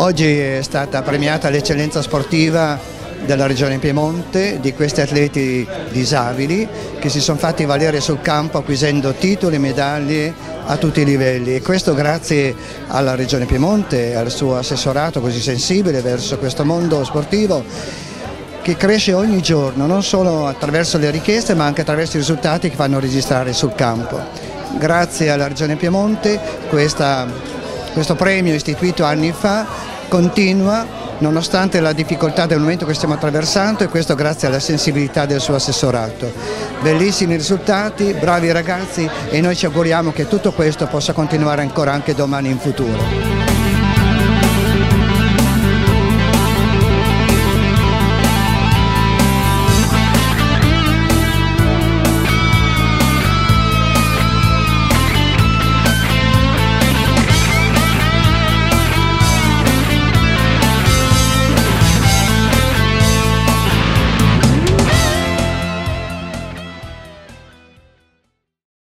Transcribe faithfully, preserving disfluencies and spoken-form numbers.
Oggi è stata premiata l'eccellenza sportiva della regione Piemonte di questi atleti disabili che si sono fatti valere sul campo acquisendo titoli e medaglie a tutti i livelli, e questo grazie alla regione Piemonte, al suo assessorato così sensibile verso questo mondo sportivo che cresce ogni giorno, non solo attraverso le richieste ma anche attraverso i risultati che fanno registrare sul campo. Grazie alla regione Piemonte questa Questo premio istituito anni fa continua nonostante la difficoltà del momento che stiamo attraversando, e questo grazie alla sensibilità del suo assessorato. Bellissimi risultati, bravi ragazzi, e noi ci auguriamo che tutto questo possa continuare ancora anche domani in futuro.